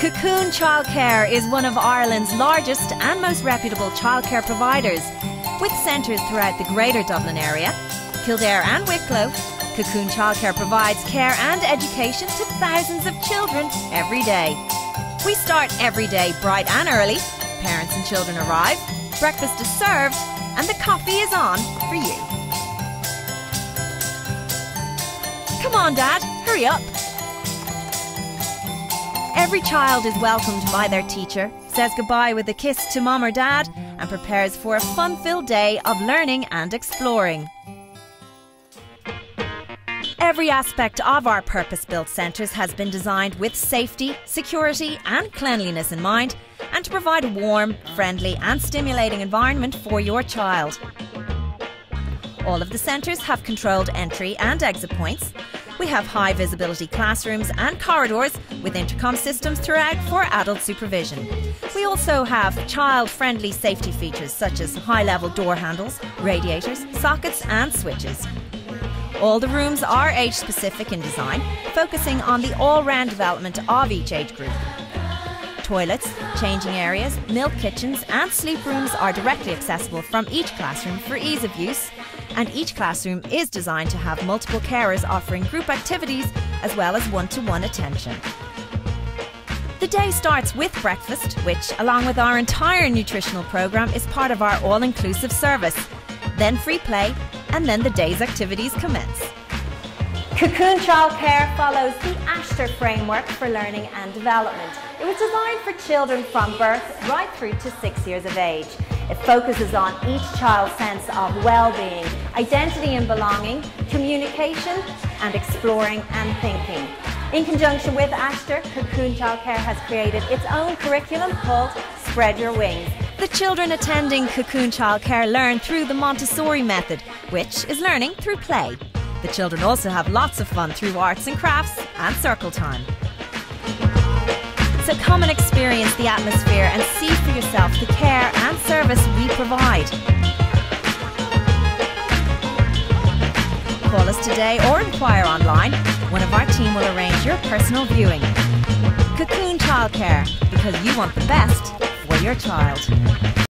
Cocoon Childcare is one of Ireland's largest and most reputable childcare providers, with centres throughout the greater Dublin area, Kildare and Wicklow. Cocoon Childcare provides care and education to thousands of children every day. We start every day bright and early, parents and children arrive, breakfast is served, and the coffee is on for you. Come on, Dad, hurry up. Every child is welcomed by their teacher, says goodbye with a kiss to Mum or Dad, and prepares for a fun-filled day of learning and exploring. Every aspect of our purpose-built centres has been designed with safety, security and cleanliness in mind, and to provide a warm, friendly and stimulating environment for your child. All of the centres have controlled entry and exit points. We have high visibility classrooms and corridors with intercom systems throughout for adult supervision. We also have child-friendly safety features such as high-level door handles, radiators, sockets and switches. All the rooms are age-specific in design, focusing on the all-round development of each age group. Toilets, changing areas, milk kitchens and sleep rooms are directly accessible from each classroom for ease of use, and each classroom is designed to have multiple carers offering group activities as well as one-to-one attention. The day starts with breakfast, which, along with our entire nutritional programme, is part of our all-inclusive service, then free play, and then the day's activities commence. Cocoon Childcare follows the Aistear framework for learning and development. It was designed for children from birth right through to 6 years of age. It focuses on each child's sense of well-being, identity and belonging, communication and exploring and thinking. In conjunction with Aistear, Cocoon Childcare has created its own curriculum called Spread Your Wings. The children attending Cocoon Childcare learn through the Montessori method, which is learning through play. The children also have lots of fun through arts and crafts and circle time. So come and experience the atmosphere and see for yourself the care and service we provide. Call us today or inquire online. One of our team will arrange your personal viewing. Cocoon Childcare, because you want the best for your child.